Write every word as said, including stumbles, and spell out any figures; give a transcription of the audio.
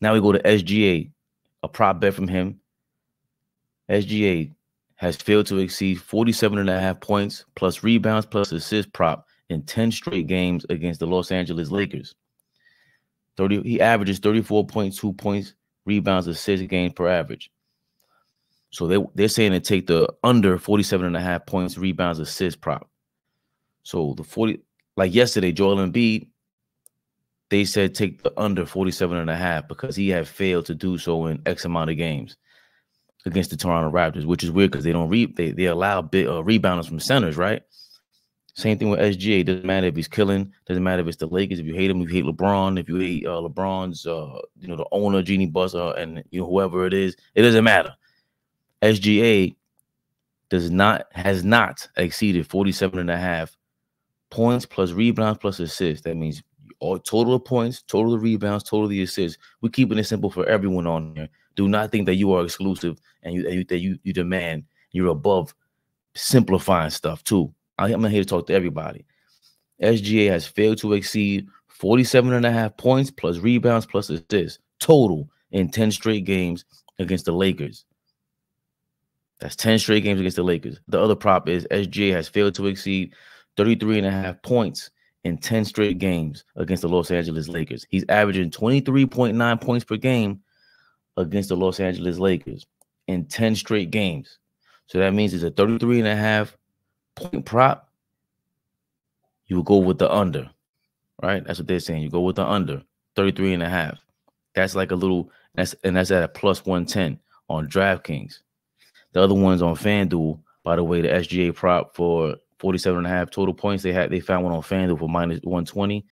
Now we go to S G A, a prop bet from him. S G A has failed to exceed forty-seven and a half points plus rebounds plus assist prop in ten straight games against the Los Angeles Lakers. thirty he averages thirty-four point two points, rebounds, assists games per average. So they they're saying to take the under forty-seven and a half points, rebounds, assists prop. So the forty, like yesterday, Joel Embiid, they said take the under forty-seven and a half because he had failed to do so in X amount of games against the Toronto Raptors, which is weird because they don't re they they allow big uh, rebounders from centers, right? Same thing with S G A. Doesn't matter if he's killing. Doesn't matter if it's the Lakers. If you hate him, if you hate LeBron, if you hate uh, LeBron's, uh, you know, the owner Jeannie Buzzer, and you know whoever it is, it doesn't matter. S G A does not has not exceeded forty-seven and a half points plus rebounds plus assists. That means all total of points, total of rebounds, total of the assists. We're keeping it simple for everyone on here. Do not think that you are exclusive and you that you that you, you demand you're above simplifying stuff too. I'm not here to talk to everybody. S G A has failed to exceed forty-seven and a half points plus rebounds plus assists total in ten straight games against the Lakers. That's ten straight games against the Lakers. The other prop is S G A has failed to exceed thirty-three and a half points in ten straight games against the Los Angeles Lakers. He's averaging twenty-three point nine points per game against the Los Angeles Lakers in ten straight games. So that means it's a thirty-three and a half point prop. You will go with the under, right? That's what they're saying. You go with the under thirty-three and a half. That's like a little, that's and that's at a plus one ten on DraftKings. The other one's on FanDuel, by the way. The S G A prop for forty-seven and a half total points, they had they found one on FanDuel for minus one twenty.